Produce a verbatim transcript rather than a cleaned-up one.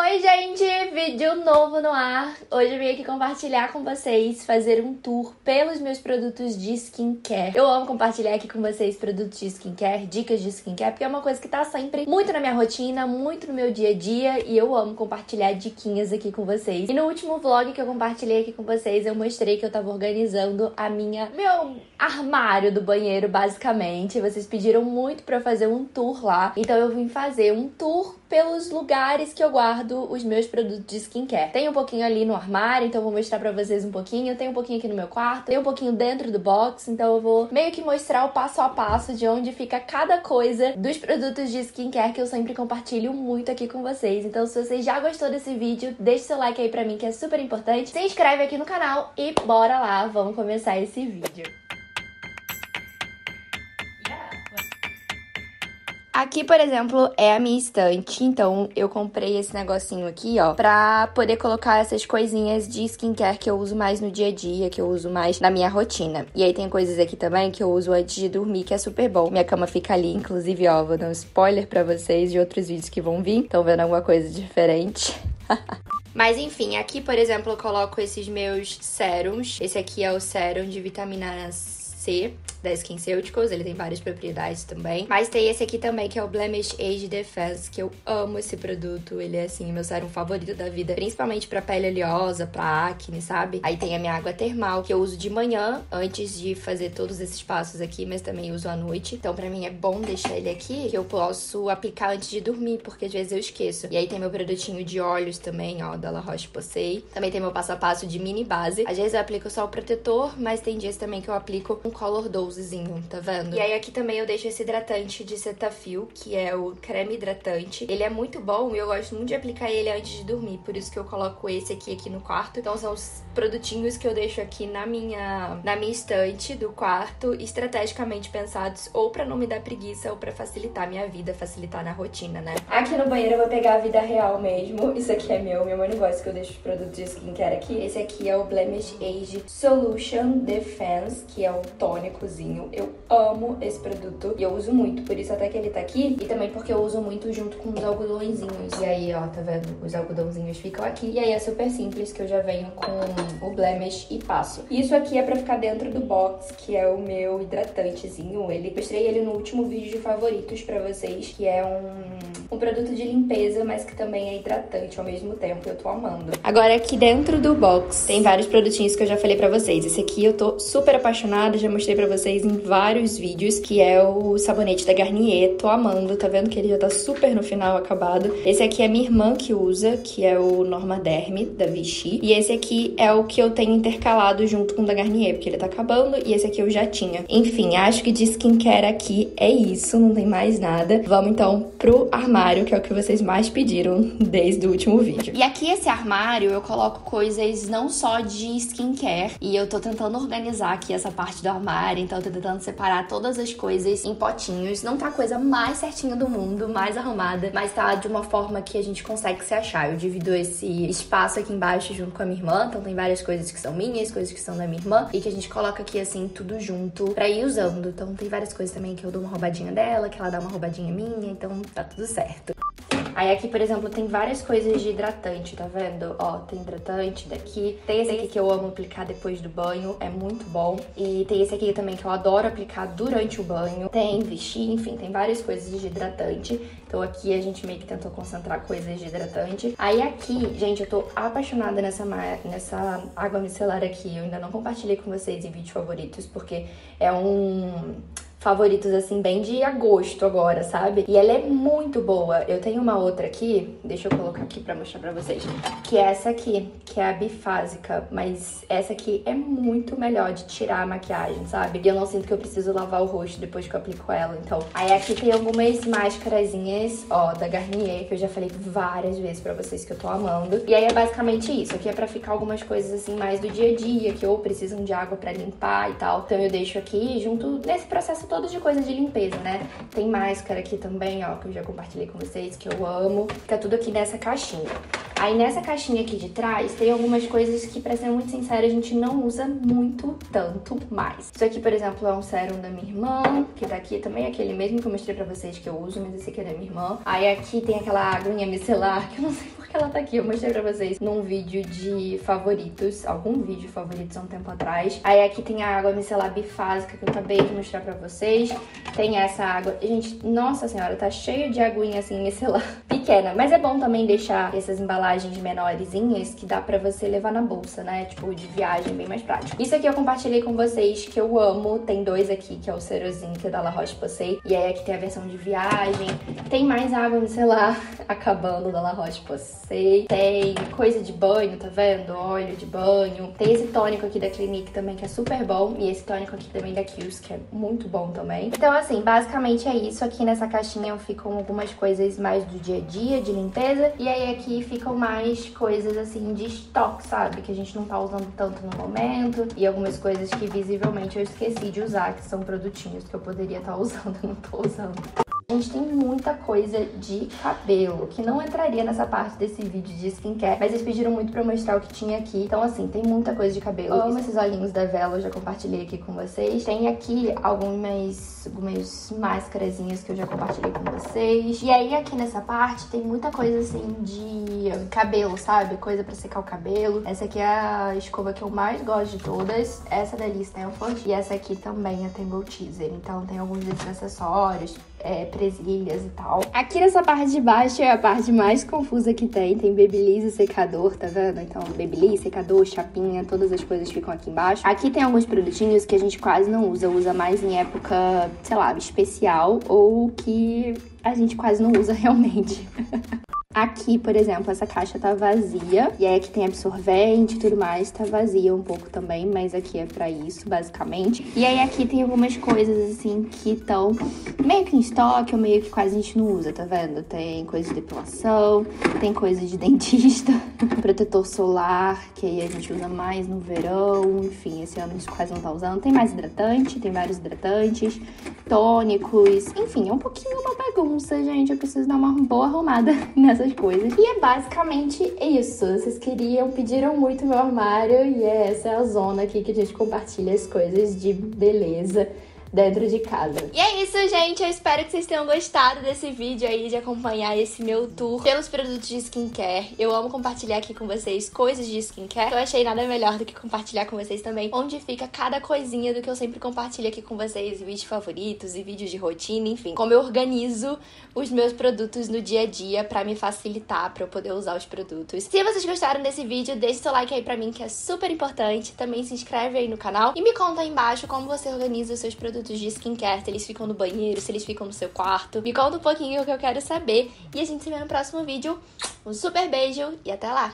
Oi gente, vídeo novo no ar. Hoje eu vim aqui compartilhar com vocês, fazer um tour pelos meus produtos de skincare. Eu amo compartilhar aqui com vocês produtos de skincare, dicas de skincare, porque é uma coisa que tá sempre muito na minha rotina, muito no meu dia a dia, e eu amo compartilhar diquinhas aqui com vocês. E no último vlog que eu compartilhei aqui com vocês, eu mostrei que eu tava organizando a minha, meu armário do banheiro, basicamente. Vocês pediram muito pra eu fazer um tour lá, então eu vim fazer um tour pelos lugares que eu guardo os meus produtos de skincare. Tem um pouquinho ali no armário, então eu vou mostrar pra vocês um pouquinho. Tem um pouquinho aqui no meu quarto, tem um pouquinho dentro do box, então eu vou meio que mostrar o passo a passo de onde fica cada coisa dos produtos de skincare que eu sempre compartilho muito aqui com vocês. Então se você já gostou desse vídeo, deixa seu like aí pra mim que é super importante. Se inscreve aqui no canal e bora lá, vamos começar esse vídeo. Aqui, por exemplo, é a minha estante, então eu comprei esse negocinho aqui, ó, pra poder colocar essas coisinhas de skincare que eu uso mais no dia a dia, que eu uso mais na minha rotina. E aí tem coisas aqui também que eu uso antes de dormir, que é super bom. Minha cama fica ali, inclusive, ó, vou dar um spoiler pra vocês de outros vídeos que vão vir. Estão vendo alguma coisa diferente? Mas enfim, aqui, por exemplo, eu coloco esses meus sérums. Esse aqui é o sérum de vitamina C da SkinCeuticals, ele tem várias propriedades também. Mas tem esse aqui também, que é o Blemish Age Defense, que eu amo esse produto. Ele é, assim, meu sérum favorito da vida, principalmente pra pele oleosa, pra acne, sabe? Aí tem a minha água termal, que eu uso de manhã, antes de fazer todos esses passos aqui, mas também uso à noite. Então pra mim é bom deixar ele aqui, que eu posso aplicar antes de dormir, porque às vezes eu esqueço. E aí tem meu produtinho de olhos também, ó, da La Roche Posay. Também tem meu passo a passo de mini base. Às vezes eu aplico só o protetor, mas tem dias também que eu aplico um color doce, tá vendo? E aí aqui também eu deixo esse hidratante de Cetaphil, que é o creme hidratante. Ele é muito bom e eu gosto muito de aplicar ele antes de dormir, por isso que eu coloco esse aqui, aqui no quarto. Então são os produtinhos que eu deixo aqui na minha, na minha estante do quarto, estrategicamente pensados ou pra não me dar preguiça ou pra facilitar a minha vida, facilitar na rotina, né? Aqui no banheiro eu vou pegar a vida real mesmo. Isso aqui é meu, minha mãe não gosta que eu deixo os produtos de skincare aqui. Esse aqui é o Blemish Age Solution Defense, que é um tônicozinho. Eu amo esse produto e eu uso muito, por isso até que ele tá aqui. E também porque eu uso muito junto com os algodõezinhos. E aí, ó, tá vendo? Os algodãozinhos ficam aqui. E aí é super simples, que eu já venho com o Blemish e passo. Isso aqui é pra ficar dentro do box, que é o meu hidratantezinho. Ele, mostrei ele no último vídeo de favoritos pra vocês, que é um, um produto de limpeza, mas que também é hidratante ao mesmo tempo. Eu tô amando. Agora aqui dentro do box tem vários produtinhos que eu já falei pra vocês. Esse aqui eu tô super apaixonada, já mostrei pra vocês em vários vídeos, que é o sabonete da Garnier, tô amando, tá vendo que ele já tá super no final acabado. Esse aqui é minha irmã que usa, que é o Normaderm da Vichy, e esse aqui é o que eu tenho intercalado junto com o da Garnier, porque ele tá acabando, e esse aqui eu já tinha. Enfim, acho que de skincare aqui é isso, não tem mais nada. Vamos então pro armário, que é o que vocês mais pediram desde o último vídeo. E aqui esse armário eu coloco coisas não só de skincare, e eu tô tentando organizar aqui essa parte do armário, então eu tô tentando separar todas as coisas em potinhos. Não tá a coisa mais certinha do mundo, mais arrumada, mas tá de uma forma que a gente consegue se achar. Eu divido esse espaço aqui embaixo junto com a minha irmã, então tem várias coisas que são minhas, coisas que são da minha irmã, e que a gente coloca aqui assim, tudo junto, pra ir usando. Então tem várias coisas também que eu dou uma roubadinha dela, que ela dá uma roubadinha minha, então tá tudo certo. Aí aqui, por exemplo, tem várias coisas de hidratante, tá vendo? Ó, tem hidratante daqui. Tem esse aqui que eu amo aplicar depois do banho, é muito bom. E tem esse aqui também que eu adoro aplicar durante o banho. Tem Vichy, enfim, tem várias coisas de hidratante. Então aqui a gente meio que tentou concentrar coisas de hidratante. Aí aqui, gente, eu tô apaixonada nessa, nessa água micelar aqui. Eu ainda não compartilhei com vocês em vídeos favoritos, porque é um... favoritos, assim, bem de agosto agora, sabe? E ela é muito boa. Eu tenho uma outra aqui, deixa eu colocar aqui pra mostrar pra vocês, que é essa aqui, que é a bifásica, mas essa aqui é muito melhor de tirar a maquiagem, sabe? E eu não sinto que eu preciso lavar o rosto depois que eu aplico ela, então... Aí aqui tem algumas mascarazinhas, ó, da Garnier, que eu já falei várias vezes pra vocês que eu tô amando. E aí é basicamente isso. Aqui é pra ficar algumas coisas, assim, mais do dia a dia, que ou precisam de água pra limpar e tal. Então eu deixo aqui junto nesse processo todo de coisa de limpeza, né? Tem máscara aqui também, ó, que eu já compartilhei com vocês, que eu amo. Fica tudo aqui nessa caixinha. Aí nessa caixinha aqui de trás tem algumas coisas que, pra ser muito sincera, a gente não usa muito tanto mais. Isso aqui, por exemplo, é um sérum da minha irmã, que tá aqui também, aquele mesmo que eu mostrei pra vocês que eu uso, mas esse aqui é da minha irmã. Aí aqui tem aquela aguinha micelar, que eu não sei porque ela tá aqui, eu mostrei pra vocês num vídeo de favoritos, algum vídeo favoritos há um tempo atrás. Aí aqui tem a água micelar bifásica que eu acabei de mostrar pra vocês. Tem essa água, gente, nossa senhora, tá cheio de aguinha assim micelar pequena, mas é bom também deixar essas embalagens menorzinhas que dá pra você levar na bolsa, né, tipo de viagem, bem mais prático. Isso aqui eu compartilhei com vocês que eu amo, tem dois aqui, que é o cerozinho, que é da La Roche Posay, e aí aqui tem a versão de viagem, tem mais água micelar acabando da La Roche Posay, tem coisa de banho, tá vendo? Óleo de banho, tem esse tônico aqui da Clinique também que é super bom, e esse tônico aqui também da Kiehl's que é muito bom também. Então assim, basicamente é isso, aqui nessa caixinha ficam algumas coisas mais do dia a dia, de limpeza, e aí aqui ficam mais coisas assim de estoque, sabe? Que a gente não tá usando tanto no momento, e algumas coisas que visivelmente eu esqueci de usar, que são produtinhos que eu poderia estar usando, eu não tô usando. A gente tem muita coisa de cabelo, que não entraria nessa parte desse vídeo de skincare, mas eles pediram muito pra eu mostrar o que tinha aqui. Então assim, tem muita coisa de cabelo. Eu amo esses olhinhos da Vela, eu já compartilhei aqui com vocês. Tem aqui algumas, algumas máscarazinhas que eu já compartilhei com vocês. E aí aqui nessa parte tem muita coisa assim de cabelo, sabe? Coisa pra secar o cabelo. Essa aqui é a escova que eu mais gosto de todas. Essa da Stanford. E essa aqui também é a Tangle Teaser. Então tem alguns desses acessórios, é, presilhas e tal. Aqui nessa parte de baixo é a parte mais confusa que tem. Tem babyliss e secador, tá vendo? Então, babyliss, secador, chapinha, todas as coisas ficam aqui embaixo. Aqui tem alguns produtinhos que a gente quase não usa. Usa mais em época, sei lá, especial ou que a gente quase não usa realmente. Aqui, por exemplo, essa caixa tá vazia. E aí aqui tem absorvente e tudo mais. Tá vazia um pouco também, mas aqui é pra isso, basicamente. E aí aqui tem algumas coisas, assim, que estão meio que em estoque, ou meio que quase a gente não usa, tá vendo? Tem coisa de depilação, tem coisa de dentista, protetor solar, que aí a gente usa mais no verão. Enfim, esse ano a gente quase não tá usando. Tem mais hidratante, tem vários hidratantes, tônicos. Enfim, é um pouquinho uma bagunça, gente. Eu preciso dar uma boa arrumada nessas coisas. E é basicamente isso. Vocês queriam, pediram muito meu armário, e é essa é a zona aqui que a gente compartilha as coisas de beleza dentro de casa. E é isso, gente. Eu espero que vocês tenham gostado desse vídeo aí, de acompanhar esse meu tour pelos produtos de skincare. Eu amo compartilhar aqui com vocês coisas de skincare. Eu achei nada melhor do que compartilhar com vocês também onde fica cada coisinha do que eu sempre compartilho aqui com vocês. Vídeos favoritos e vídeos de rotina, enfim. Como eu organizo os meus produtos no dia a dia pra me facilitar, pra eu poder usar os produtos. Se vocês gostaram desse vídeo, deixe seu like aí pra mim, que é super importante. Também se inscreve aí no canal e me conta aí embaixo como você organiza os seus produtos de skincare, se eles ficam no banheiro, se eles ficam no seu quarto. Me conta um pouquinho o que eu quero saber. E a gente se vê no próximo vídeo. Um super beijo e até lá!